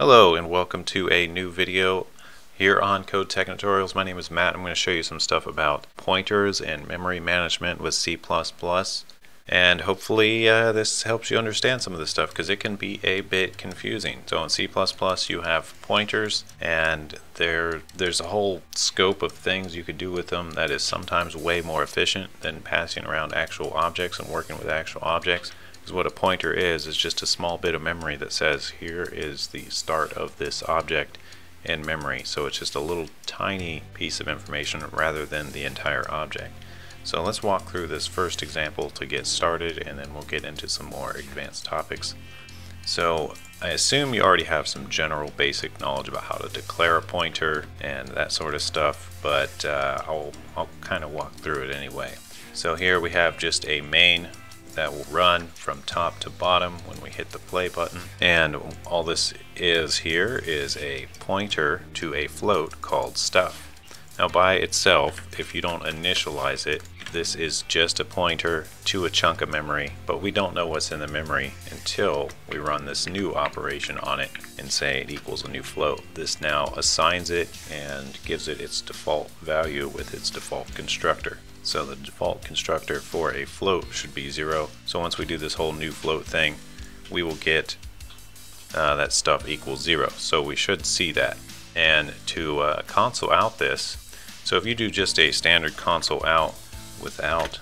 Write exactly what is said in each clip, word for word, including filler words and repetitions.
Hello and welcome to a new video here on Code Tech Tutorials. My name is Matt. I'm going to show you some stuff about pointers and memory management with C plus plus. And hopefully uh, this helps you understand some of this stuff because it can be a bit confusing. So in C plus plus you have pointers and there there's a whole scope of things you could do with them that is sometimes way more efficient than passing around actual objects and working with actual objects. What a pointer is is just a small bit of memory that says here is the start of this object in memory, so it's just a little tiny piece of information rather than the entire object. So let's walk through this first example to get started and then we'll get into some more advanced topics. So I assume you already have some general basic knowledge about how to declare a pointer and that sort of stuff, but uh, I'll, I'll kind of walk through it anyway. So here we have just a main that will run from top to bottom when we hit the play button, and all this is here is a pointer to a float called stuff. Now by itself, if you don't initialize it, this is just a pointer to a chunk of memory, but we don't know what's in the memory until we run this new operation on it and say it equals a new float. This now assigns it and gives it its default value with its default constructor. So the default constructor for a float should be zero. So once we do this whole new float thing, we will get uh, that stuff equals zero. So we should see that. And to uh, console out this, so if you do just a standard console out without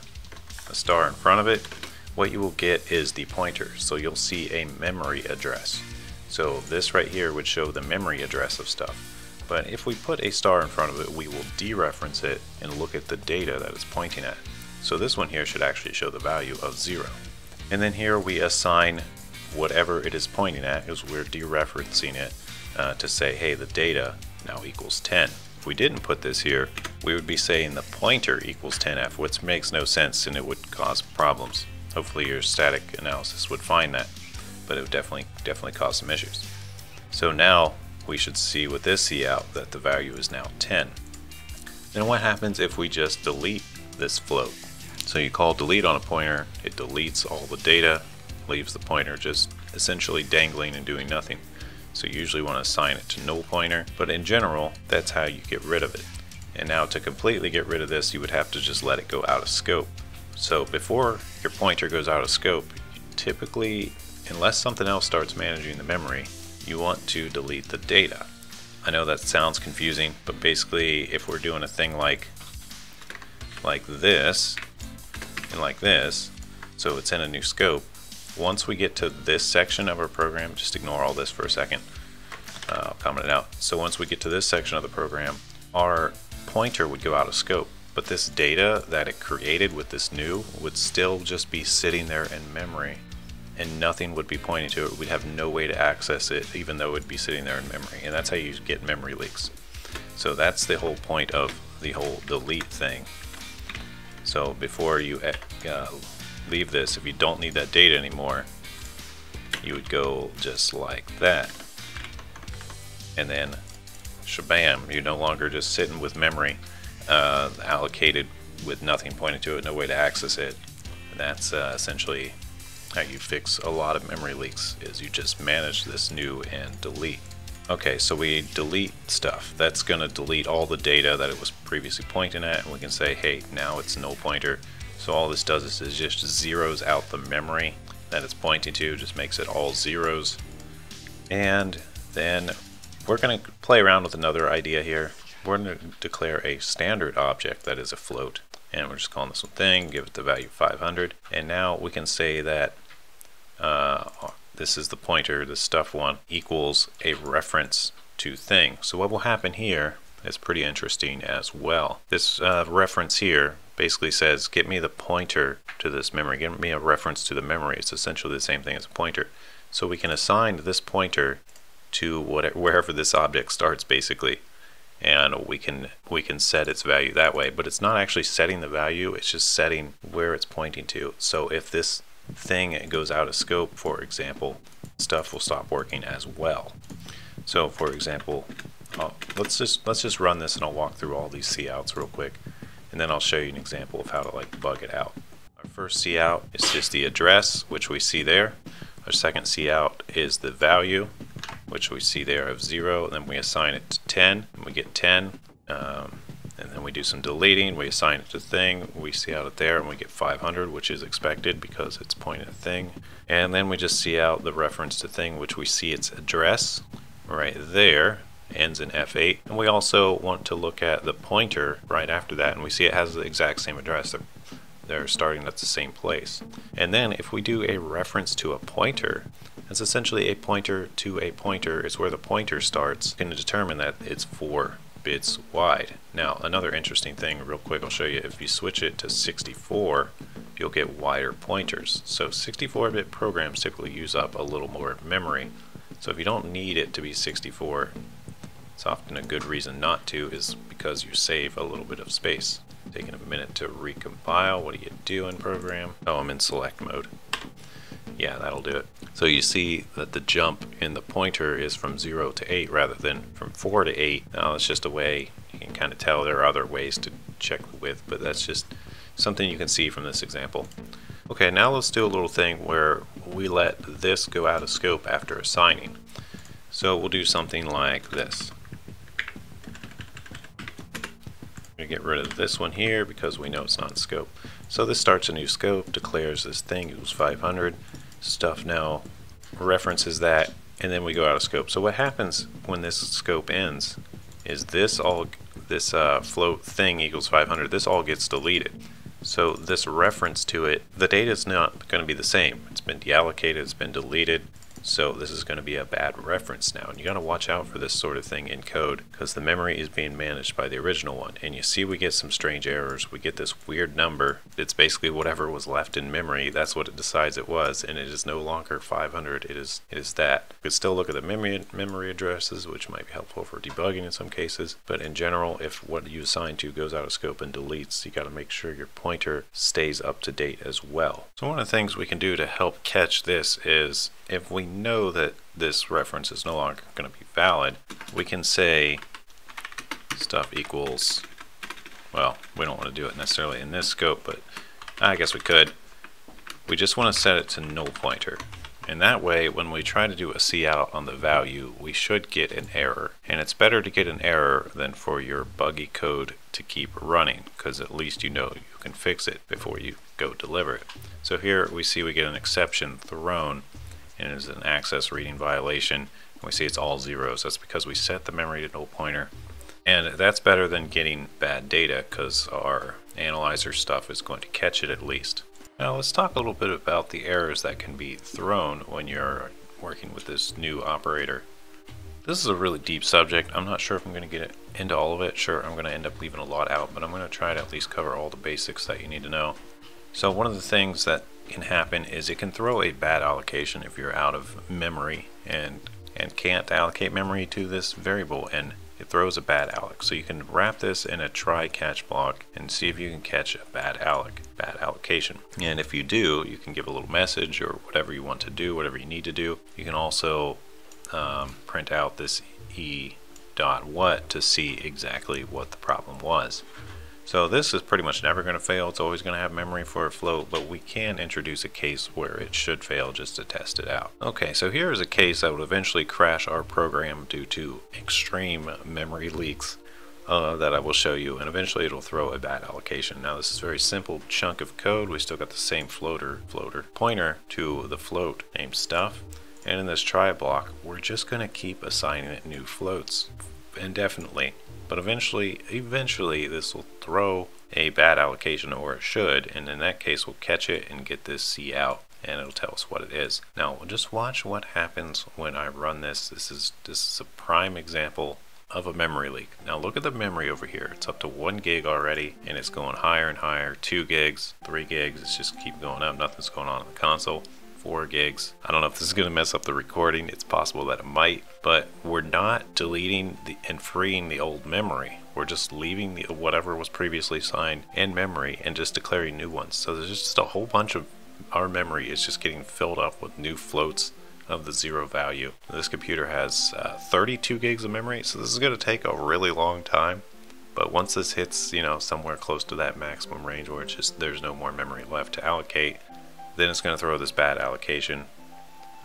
a star in front of it, what you will get is the pointer. So you'll see a memory address. So this right here would show the memory address of stuff. But if we put a star in front of it, we will dereference it and look at the data that it's pointing at. So this one here should actually show the value of zero. And then here we assign whatever it is pointing at, because we're dereferencing it uh, to say, hey, the data now equals ten. If we didn't put this here, we would be saying the pointer equals ten F, which makes no sense and it would cause problems. Hopefully your static analysis would find that, but it would definitely, definitely cause some issues. So now, we should see with this cout that the value is now ten. Then what happens if we just delete this float? So you call delete on a pointer, it deletes all the data, leaves the pointer just essentially dangling and doing nothing. So you usually want to assign it to null pointer, but in general, that's how you get rid of it. And now to completely get rid of this, you would have to just let it go out of scope. So before your pointer goes out of scope, you typically, unless something else starts managing the memory, you want to delete the data. I know that sounds confusing, but basically if we're doing a thing like like this and like this, so it's in a new scope, once we get to this section of our program, just ignore all this for a second, uh, I'll comment it out. So once we get to this section of the program, our pointer would go out of scope, but this data that it created with this new would still just be sitting there in memory. And nothing would be pointing to it. We'd have no way to access it, even though it would be sitting there in memory. And that's how you get memory leaks. So that's the whole point of the whole delete thing. So before you uh, leave this, if you don't need that data anymore, you would go just like that. And then shabam, you're no longer just sitting with memory uh, allocated with nothing pointing to it, no way to access it. And that's uh, essentially how you fix a lot of memory leaks, is you just manage this new and delete. Okay, so we delete stuff. That's going to delete all the data that it was previously pointing at, and we can say, hey, now it's null pointer. So all this does is it just zeros out the memory that it's pointing to, just makes it all zeros. And then we're going to play around with another idea here. We're going to declare a standard object that is a float, and we're just calling this one thing, give it the value five hundred, and now we can say that Uh, this is the pointer, the stuff one, equals a reference to thing. So what will happen here is pretty interesting as well. This uh, reference here basically says, get me the pointer to this memory, give me a reference to the memory. It's essentially the same thing as a pointer. So we can assign this pointer to whatever, wherever this object starts basically, and we can we can set its value that way. But it's not actually setting the value, it's just setting where it's pointing to. So if this thing it goes out of scope, for example, stuff will stop working as well. So for example, I'll, let's just let's just run this and I'll walk through all these couts real quick, and then I'll show you an example of how to like bug it out. Our first cout is just the address, which we see there. Our second cout is the value, which we see there of zero, and then we assign it to ten, and we get ten, um, and then we do some deleting, we assign it to thing, we see out it there, and we get five hundred, which is expected because it's pointing at thing. And then we just see out the reference to thing, which we see its address right there, ends in F eight, and we also want to look at the pointer right after that, and we see it has the exact same address. They're, they're starting at the same place. And then if we do a reference to a pointer, it's essentially a pointer to a pointer. It's where the pointer starts. Going to determine that it's four bits wide. Now another interesting thing real quick I'll show you, if you switch it to sixty-four, you'll get wider pointers. So sixty-four bit programs typically use up a little more memory, so if you don't need it to be sixty-four, it's often a good reason not to, is because you save a little bit of space. Taking a minute to recompile. What do you do in program? Oh, I'm in select mode. Yeah, that'll do it. So you see that the jump in the pointer is from zero to eight rather than from four to eight. Now that's just a way you can kind of tell. There are other ways to check the width, but that's just something you can see from this example. Okay, now let's do a little thing where we let this go out of scope after assigning. So we'll do something like this. I'm going to get rid of this one here because we know it's not in scope. So this starts a new scope, declares this thing equals five hundred, stuff now references that, and then we go out of scope. So what happens when this scope ends is this all, this uh, float thing equals five hundred, this all gets deleted. So this reference to it, the data is not going to be the same. It's been deallocated, it's been deleted, so this is going to be a bad reference now. And you got to watch out for this sort of thing in code, because the memory is being managed by the original one. And you see we get some strange errors. We get this weird number. It's basically whatever was left in memory. That's what it decides it was, and it is no longer five hundred. It is it is that. We could still look at the memory memory addresses, which might be helpful for debugging in some cases. But in general, if what you assign to goes out of scope and deletes, you got to make sure your pointer stays up to date as well. So one of the things we can do to help catch this is, if we know that this reference is no longer going to be valid, we can say stuff equals, well, we don't want to do it necessarily in this scope, but I guess we could. We just want to set it to null pointer. And that way, when we try to do a cout on the value, we should get an error. And it's better to get an error than for your buggy code to keep running, because at least you know you can fix it before you go deliver it. So here we see we get an exception thrown, and it is an access reading violation. We see it's all zeros. That's because we set the memory to null pointer. And that's better than getting bad data, because our analyzer stuff is going to catch it at least. Now let's talk a little bit about the errors that can be thrown when you're working with this new operator. This is a really deep subject. I'm not sure if I'm going to get into all of it. Sure, I'm going to end up leaving a lot out, but I'm going to try to at least cover all the basics that you need to know. So one of the things that can happen is it can throw a bad allocation if you're out of memory and and can't allocate memory to this variable, and it throws a bad alloc. So you can wrap this in a try catch block and see if you can catch a bad alloc, bad allocation. And if you do, you can give a little message or whatever you want to do, whatever you need to do. You can also um, print out this e dot what to see exactly what the problem was. So this is pretty much never going to fail. It's always going to have memory for a float, but we can introduce a case where it should fail just to test it out. Okay, so here is a case that would eventually crash our program due to extreme memory leaks uh, that I will show you, and eventually it'll throw a bad allocation. Now this is a very simple chunk of code. We still got the same floater, floater pointer to the float named stuff, and in this try block, we're just going to keep assigning it new floats indefinitely. But eventually, eventually this will throw a bad allocation, or it should, and in that case we'll catch it and get this C out, and it'll tell us what it is. Now just watch what happens when I run this. This is, this is a prime example of a memory leak. Now look at the memory over here. It's up to one gig already, and it's going higher and higher, two gigs, three gigs, it's just keep going up, nothing's going on in the console. four gigs. I don't know if this is going to mess up the recording. It's possible that it might, but we're not deleting the, and freeing the old memory. We're just leaving the, whatever was previously assigned in memory and just declaring new ones. So there's just a whole bunch of our memory is just getting filled up with new floats of the zero value. This computer has uh, thirty-two gigs of memory, so this is going to take a really long time. But once this hits, you know, somewhere close to that maximum range where it's just there's no more memory left to allocate, then it's going to throw this bad allocation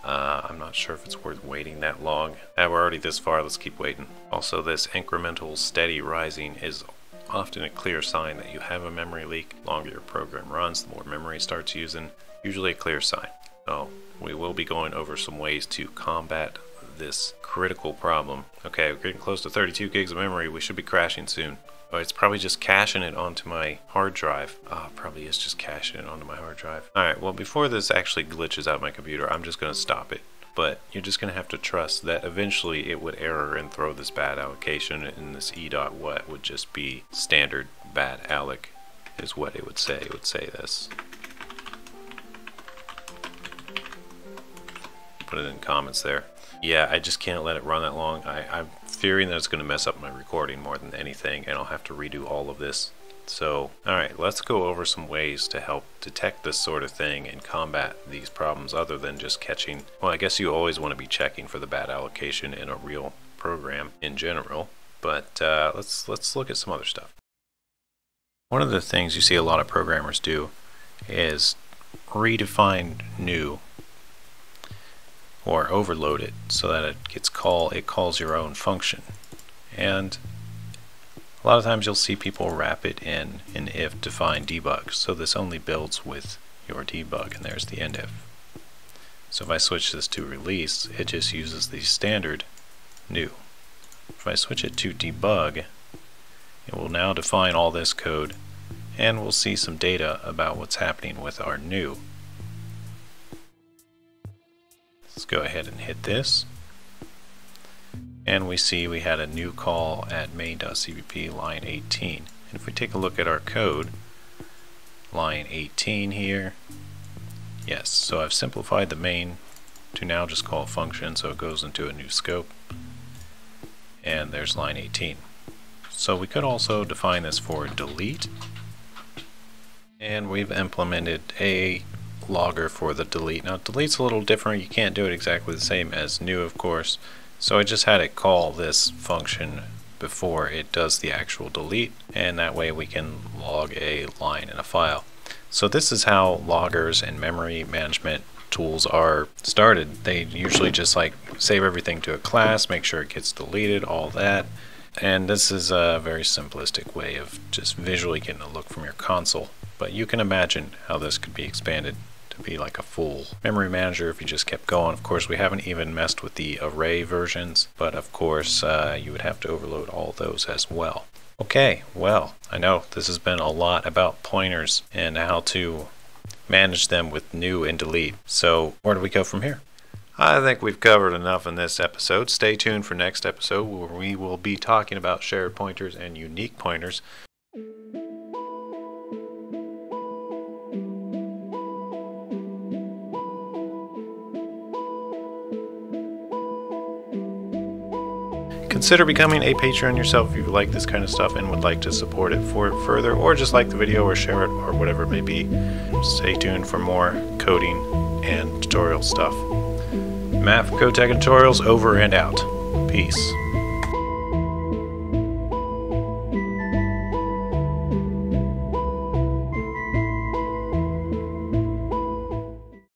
Uh, I'm not sure if it's worth waiting that long. Ah, we're already this far, let's keep waiting. Also, this incremental steady rising is often a clear sign that you have a memory leak. The longer your program runs, the more memory it starts using. Usually a clear sign. So we will be going over some ways to combat this critical problem. Okay, we're getting close to thirty-two gigs of memory. We should be crashing soon. Oh, it's probably just caching it onto my hard drive. Ah, oh, probably is just caching it onto my hard drive. Alright, well, before this actually glitches out my computer, I'm just going to stop it. But you're just going to have to trust that eventually it would error and throw this bad allocation, and this e.what would just be standard bad alloc is what it would say. It would say this. Put it in comments there. Yeah, I just can't let it run that long. I, I'm fearing that it's going to mess up my recording more than anything, and I'll have to redo all of this. So, alright, let's go over some ways to help detect this sort of thing and combat these problems other than just catching. Well, I guess you always want to be checking for the bad allocation in a real program in general, but uh, let's, let's look at some other stuff. One of the things you see a lot of programmers do is redefine new or overload it so that it gets call it calls your own function. And a lot of times you'll see people wrap it in an if define debug, so this only builds with your debug, and there's the end if. So if I switch this to release, it just uses the standard new. If I switch it to debug, it will now define all this code, and we'll see some data about what's happening with our new. Let's go ahead and hit this, and we see we had a new call at main.cpp line eighteen. And if we take a look at our code, line eighteen here, yes, so I've simplified the main to now just call function, so it goes into a new scope, and there's line eighteen. So we could also define this for delete, and we've implemented a logger for the delete. Now delete's a little different, you can't do it exactly the same as new, of course, so I just had it call this function before it does the actual delete, and that way we can log a line in a file. So this is how loggers and memory management tools are started. They usually just like save everything to a class, make sure it gets deleted, all that, and this is a very simplistic way of just visually getting a look from your console. But you can imagine how this could be expanded to be like a full memory manager if you just kept going. Of course, we haven't even messed with the array versions, but of course uh, you would have to overload all those as well. Okay, well, I know this has been a lot about pointers and how to manage them with new and delete. So where do we go from here? I think we've covered enough in this episode. Stay tuned for next episode where we will be talking about shared pointers and unique pointers. Consider becoming a Patreon yourself if you like this kind of stuff and would like to support it for it further, or just like the video or share it or whatever it may be. Stay tuned for more coding and tutorial stuff. Matt for Code Tech Tutorials over and out. Peace.